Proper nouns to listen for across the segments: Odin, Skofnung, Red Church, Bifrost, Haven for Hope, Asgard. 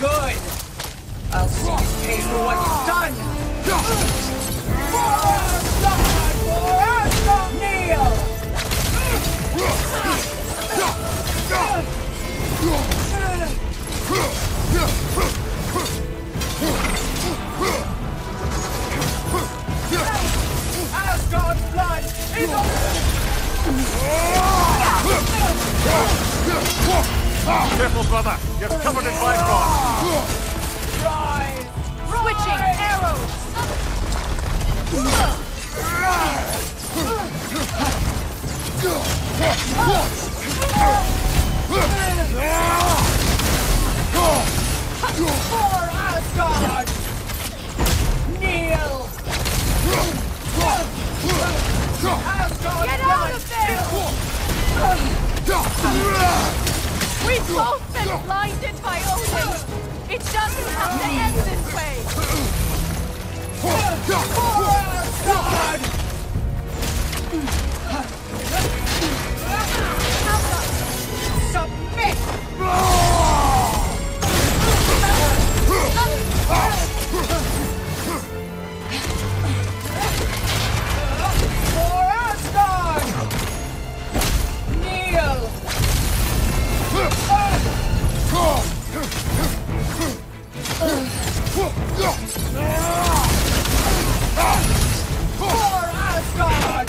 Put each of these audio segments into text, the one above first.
good! I'll see you pay for what you've done! Asgard's blood is on! Careful, brother! You're covered in Bifrost! Rise! Switching arrows! For Asgard! Kneel! Asgard! Get out of there! We've both been blinded by Odin! It doesn't have to end this way! For Asgard! Submit! For Asgard! Kneel! For Asgard! For Asgard! Asgard's blood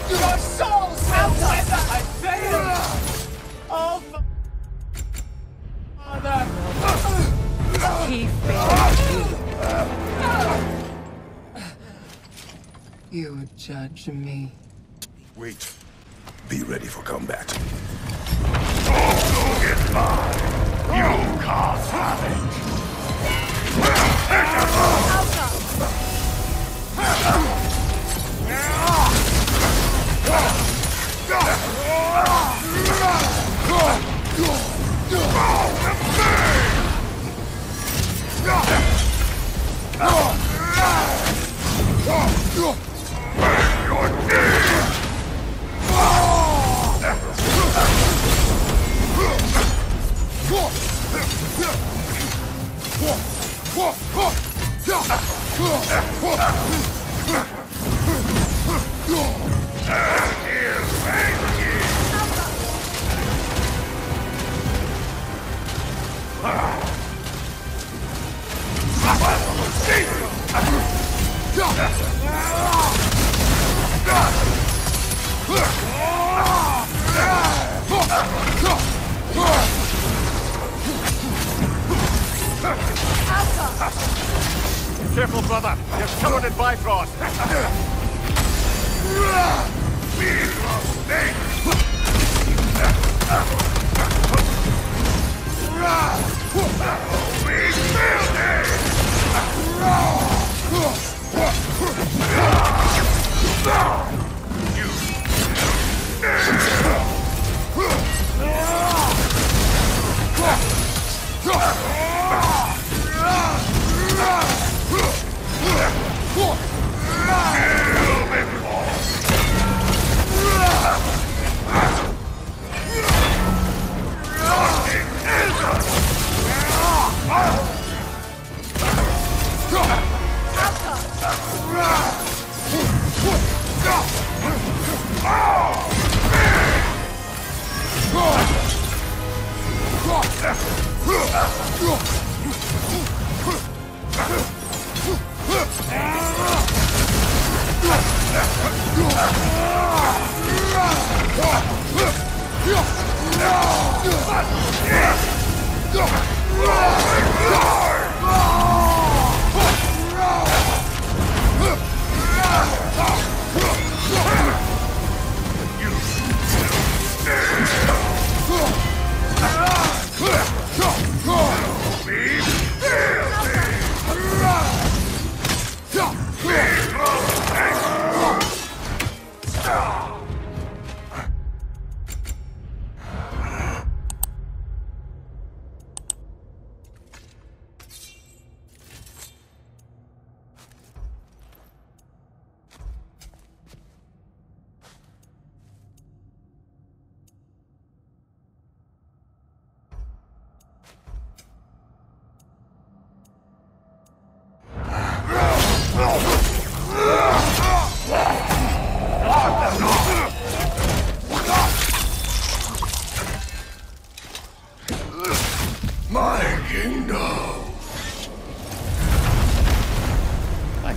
Your souls have never failed! Oh, Father! He failed you. You would judge me. Wait. Be ready for combat. Don't get by! You can't have it! Your deeds! Careful, brother. You're covered in Bifrost.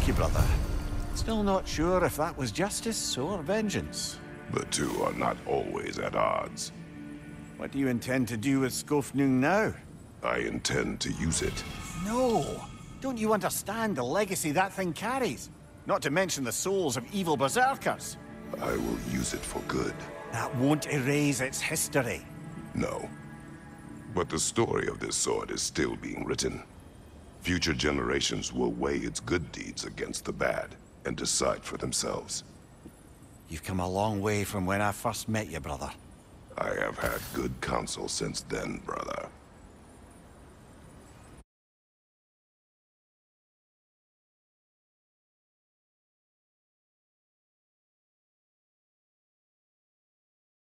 lucky, brother. Still not sure if that was justice or vengeance. The two are not always at odds. What do you intend to do with Skofnung now? I intend to use it. No! Don't you understand the legacy that thing carries? Not to mention the souls of evil berserkers. I will use it for good. That won't erase its history. No. But the story of this sword is still being written. Future generations will weigh its good deeds against the bad and decide for themselves. You've come a long way from when I first met you, brother. I have had good counsel since then, brother.